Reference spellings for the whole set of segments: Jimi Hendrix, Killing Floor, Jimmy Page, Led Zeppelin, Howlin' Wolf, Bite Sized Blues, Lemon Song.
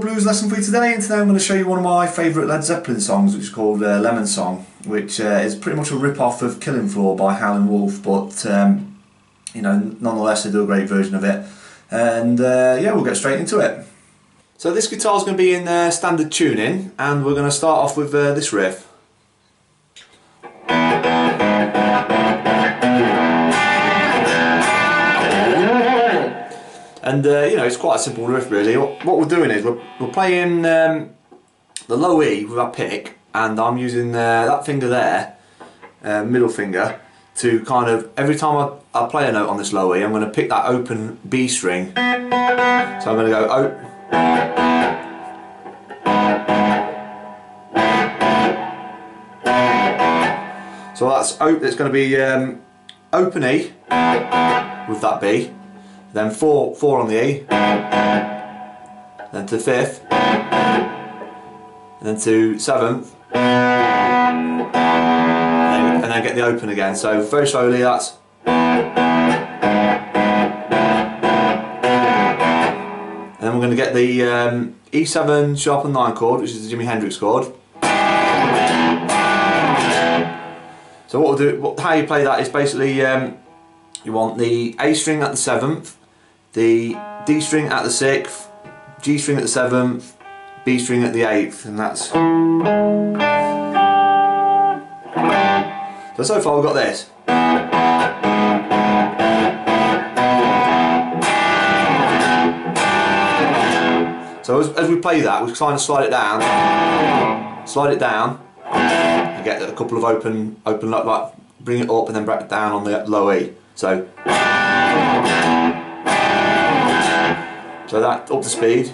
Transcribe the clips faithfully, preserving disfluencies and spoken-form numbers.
Blues lesson for you today, and today I'm going to show you one of my favourite Led Zeppelin songs, which is called uh, Lemon Song, which uh, is pretty much a rip-off of Killing Floor by Howlin' Wolf, but um, you know, nonetheless they do a great version of it, and uh, yeah, we'll get straight into it. So this guitar is going to be in uh, standard tuning, and we're going to start off with uh, this riff. And uh, you know, it's quite a simple riff really. What, what we're doing is we're, we're playing um, the low E with our pick, and I'm using uh, that finger there, uh, middle finger, to kind of, every time I, I play a note on this low E, I'm going to pick that open B string. So I'm going to go O. So that's O, that's going to be um, open E with that B. Then four, four on the E, then to fifth, and then to seventh, and then, and then get the open again. So very slowly, that's, and then we're going to get the um, E seven sharp and nine chord, which is the Jimi Hendrix chord. So what we'll do, what, how you play that is basically um, you want the A string at the seventh, the D string at the sixth, G string at the seventh, B string at the eighth, and that's... So, so far we've got this. So as, as we play that, we're trying to slide it down, slide it down, and get a couple of open, open like, like bring it up and then back it down on the low E. So, so that up to speed.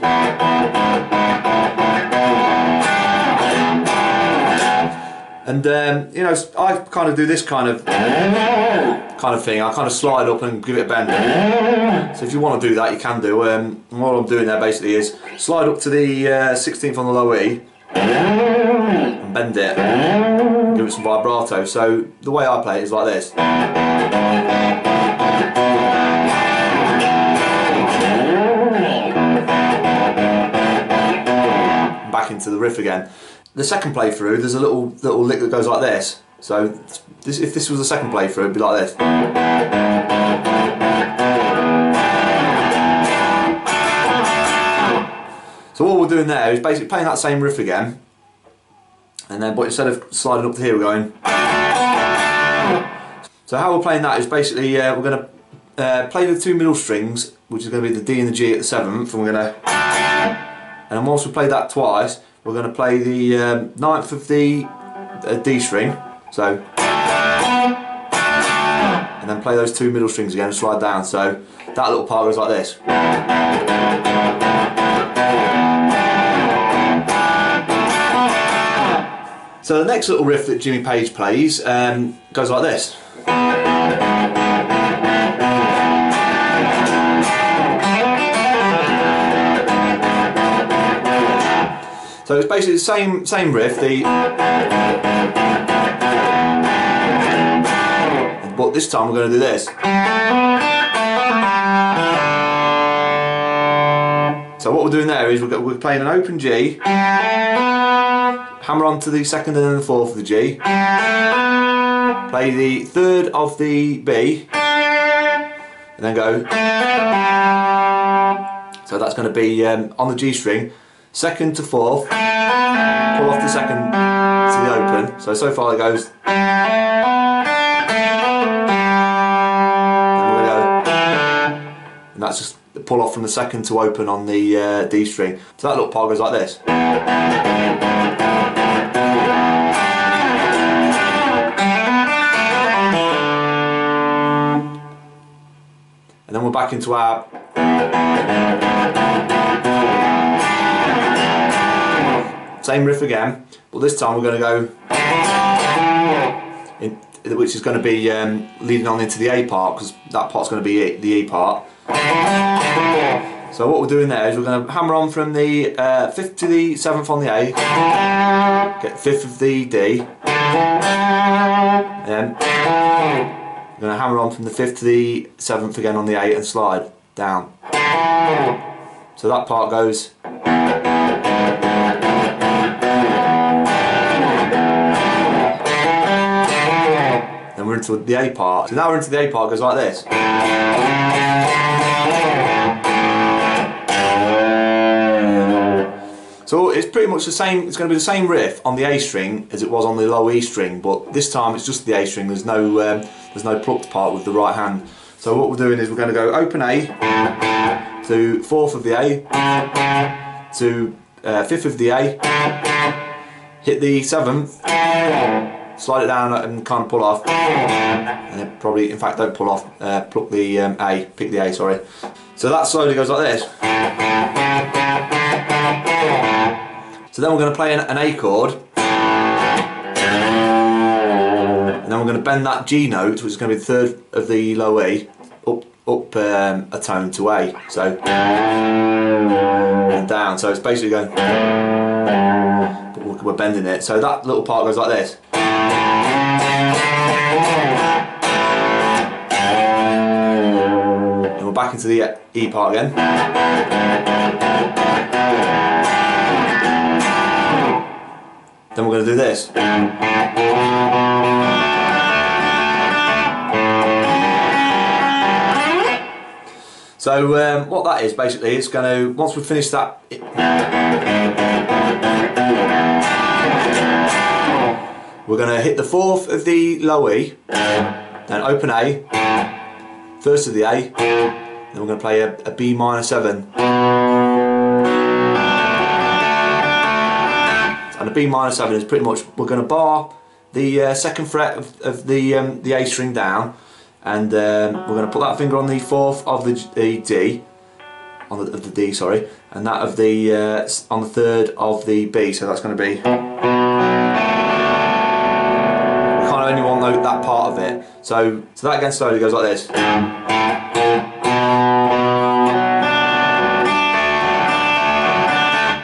And um, you know, I kind of do this kind of kind of thing. I kind of slide up and give it a bend. So if you want to do that, you can do. Um, and what I'm doing there basically is slide up to the uh, sixteenth on the low E and bend it. Give it some vibrato. So the way I play it is like this. Back into the riff again. The second playthrough, there's a little little lick that goes like this. So this, if this was the second playthrough, it'd be like this. So what we're doing there is basically playing that same riff again. And then, but instead of sliding up to here, we're going. So how we're playing that is basically uh, we're going to uh, play the two middle strings, which is going to be the D and the G at the seventh, and we're going to. And then once we play that twice, we're going to play the um, ninth of the uh, D string. So. And then play those two middle strings again and slide down. So that little part goes like this. So the next little riff that Jimmy Page plays um, goes like this. So it's basically the same same riff, the but this time we're going to do this. So what we're doing there is we're playing an open G. Hammer on to the second and then the fourth of the G. Play the third of the B. And then go. So that's going to be um, on the G string, second to fourth. Pull off the second to the open. So, so far it goes. And we're going to go. And and that's just the pull off from the second to open on the uh, D string. So that little part goes like this. And then we're back into our... same riff again, but this time we're going to go... in, which is going to be um, leading on into the A part, because that part's going to be the E part. So what we're doing there is we're going to hammer on from the uh, fifth to the seventh on the A, get fifth of the D, and then we're going to hammer on from the fifth to the seventh again on the A and slide down. So that part goes. And we're into the A part. So now we're into the A part, it goes like this. So it's pretty much the same, it's going to be the same riff on the A string as it was on the low E string, but this time it's just the A string, there's no, um, there's no plucked part with the right hand. So what we're doing is we're going to go open A, to fourth of the A, to uh, fifth of the A, hit the seventh, slide it down and kind of pull off, and then probably, in fact don't pull off, uh, pluck the um, A, pick the A, sorry. So that slowly goes like this. So then we're going to play an, an A chord, and then we're going to bend that G note, which is going to be the third of the low E, up, up um, a tone to A, so, and down, so it's basically going, but we're bending it, so that little part goes like this. And we're back into the E part again. Then we're going to do this. So um, what that is basically, it's going to, once we finish that, we're going to hit the fourth of the low E, then open A, first of the A, then we're going to play a, a B minor seven. And the B minor seven is pretty much, we're going to bar the uh, second fret of, of the, um, the A string down, and um, we're going to put that finger on the fourth of the, the D, on the, of the D, sorry, and that of the, uh, on the third of the B, so that's going to be... that part of it. So, so that again slowly goes like this.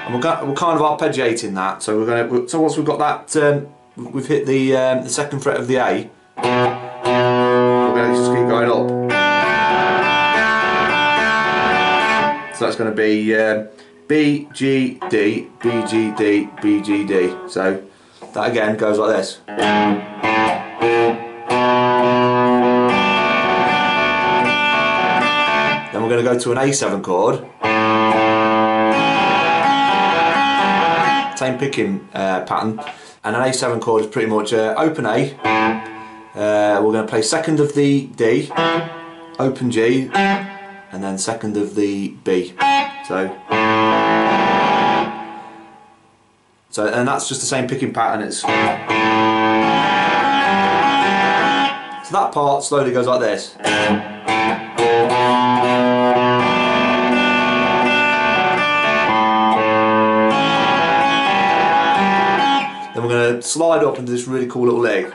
And we're, got, we're kind of arpeggiating that. So we're going to. So once we've got that, um, we've hit the um, the second fret of the A. We're going to just keep going up. So that's going to be um, B G D B G D B G D. So that again goes like this. We're going to go to an A seven chord, same picking uh, pattern, and an A seven chord is pretty much uh, open A, uh, we're going to play second of the D, open G, and then second of the B, so, so and that's just the same picking pattern, it's, so that part slowly goes like this. Then we're going to slide up into this really cool little leg.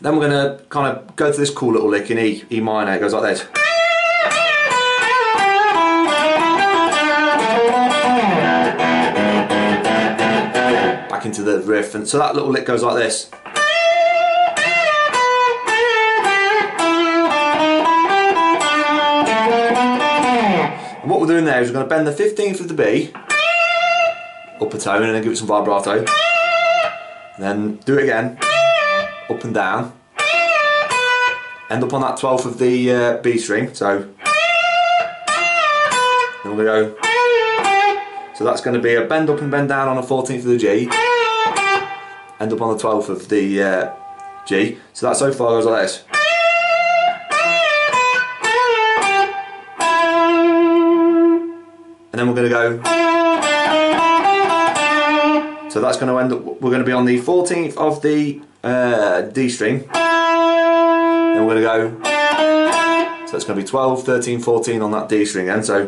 Then we're going to kind of go to this cool little lick in E, E minor, it goes like this. Back into the riff, and so that little lick goes like this. And what we're doing there is we're going to bend the fifteenth of the B, up a tone, and then give it some vibrato, and then do it again, up and down, end up on that twelfth of the uh, B string, so, then we're going to go, so that's going to be a bend up and bend down on the fourteenth of the G, end up on the twelfth of the uh, G. So that so far goes like this. And then we're going to go. So that's going to end up, we're going to be on the fourteenth of the uh, D string. Then we're going to go. So it's going to be twelve, thirteen, fourteen on that D string then. So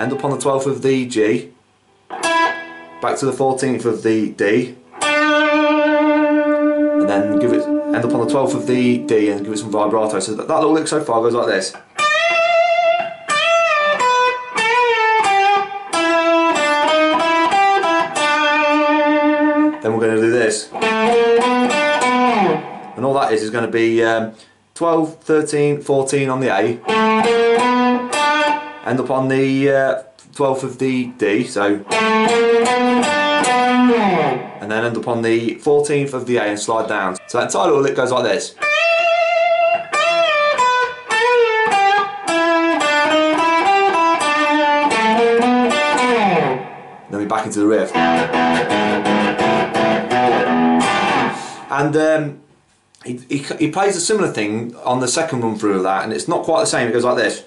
end up on the twelfth of the G, back to the fourteenth of the D, and then give it, end up on the twelfth of the D and give it some vibrato. So that, that little lick so far goes like this. Then we're going to do this. And all that is is going to be um, twelve, thirteen, fourteen on the A, end up on the uh, twelfth of the D, so, and then end up on the fourteenth of the A and slide down. So that entire little lick goes like this. Then we're back into the riff. And um, He, he, he plays a similar thing on the second run through of that, and it's not quite the same, it goes like this.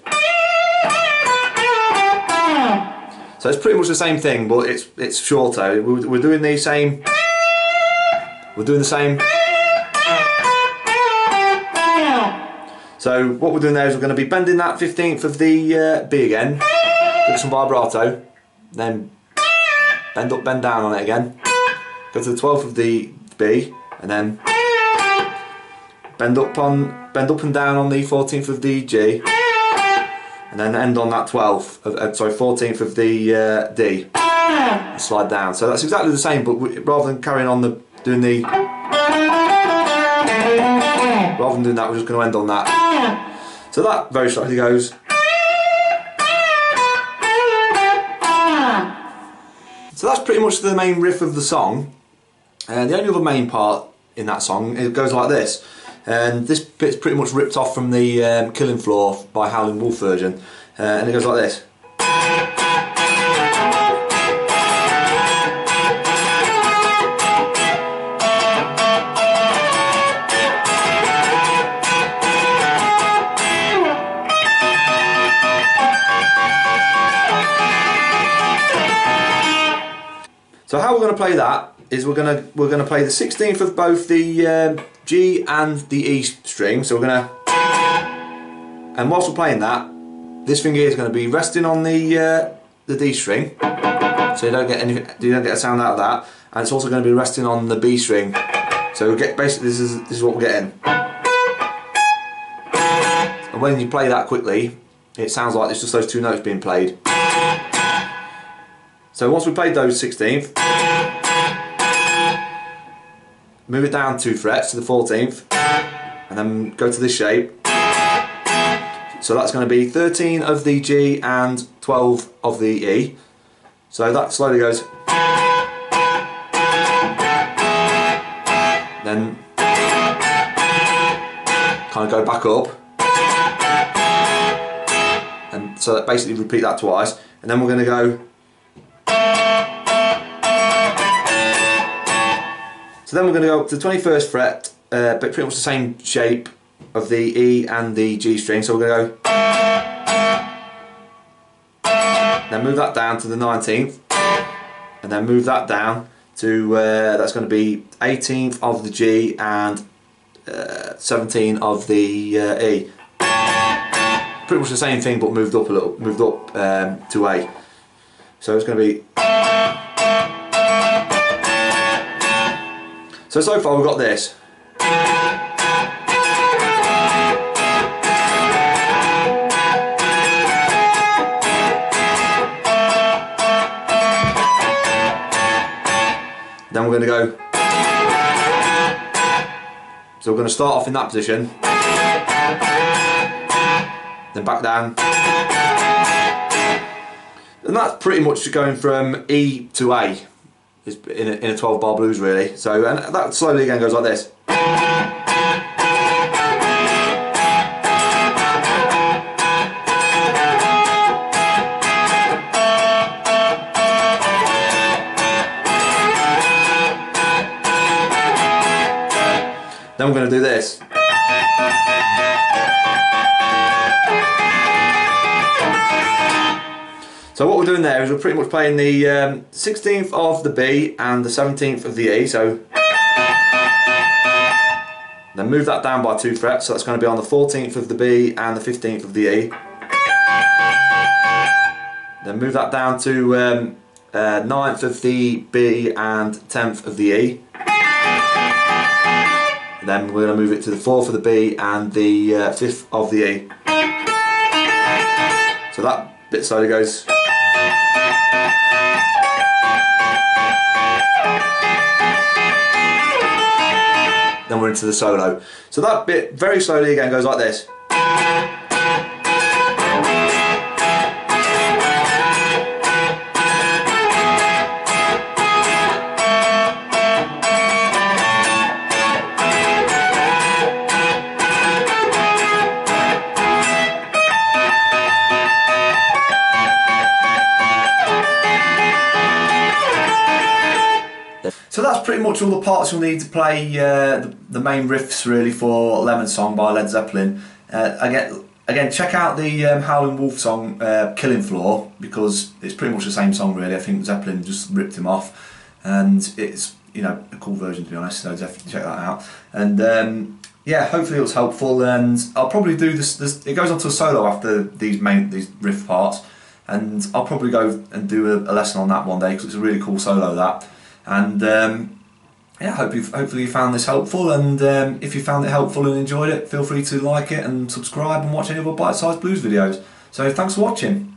So it's pretty much the same thing, but it's it's shorter. We're, we're doing the same, we're doing the same. So what we're doing there is we're going to be bending that fifteenth of the uh, B again, give some vibrato, then bend up, bend down on it again, go to the twelfth of the B, and then bend up on, bend up and down on the fourteenth of the G, and then end on that twelfth, of, sorry, fourteenth of the uh, D, and slide down. So that's exactly the same, but we, rather than carrying on the doing the, rather than doing that, we're just going to end on that. So that very slightly goes. So that's pretty much the main riff of the song, and uh, the only other main part in that song it goes like this. And this bit's pretty much ripped off from the um, Killing Floor by Howlin' Wolf version, uh, and it goes like this. So how we're going to play that is we're gonna we're gonna play the sixteenth of both the um, G and the E string. So we're gonna, and whilst we're playing that, this finger here is going to be resting on the uh, the D string, so you don't get any, you don't get a sound out of that, and it's also going to be resting on the B string. So we get basically this is this is what we're getting, and when you play that quickly, it sounds like it's just those two notes being played. So once we played those sixteenth. Move it down two frets to the fourteenth, and then go to this shape. So that's going to be thirteen of the G and twelve of the E. So that slowly goes. Then kind of go back up. And so that basically repeat that twice. And then we're going to go. So then we're going to go up to the twenty-first fret, uh, but pretty much the same shape of the E and the G string. So we're going to go. Then move that down to the nineteenth, and then move that down to uh, that's going to be eighteenth of the G and uh, seventeen of the uh, E. Pretty much the same thing, but moved up a little, moved up um, to A. So it's going to be. So, so far we've got this. Then we're going to go. So we're going to start off in that position. Then back down. And that's pretty much going from E to A. In a, in a twelve bar blues really. So, and that slowly again goes like this. Then we're going to do this. So what we're doing there is we're pretty much playing the um, sixteenth of the B and the seventeenth of the E, so then move that down by two frets, so that's going to be on the fourteenth of the B and the fifteenth of the E. Then move that down to um, uh, ninth of the B and tenth of the E. And then we're going to move it to the fourth of the B and the uh, fifth of the E. So that bit slowly goes. Then we're into the solo. So that bit very slowly again goes like this. So that's pretty much all the parts you'll need to play uh, the, the main riffs really for Lemon Song by Led Zeppelin. Uh, again, again, check out the um, Howlin' Wolf song uh, Killing Floor, because it's pretty much the same song really. I think Zeppelin just ripped him off, and it's, you know, a cool version, to be honest, so definitely check that out. And um, yeah, hopefully it was helpful, and I'll probably do this, this it goes on to a solo after these main these riff parts, and I'll probably go and do a, a lesson on that one day, because it's a really cool solo, that. And um, yeah, hope you've, hopefully you found this helpful, and um, if you found it helpful and enjoyed it, feel free to like it and subscribe and watch any of our Bite Sized Blues videos. So thanks for watching.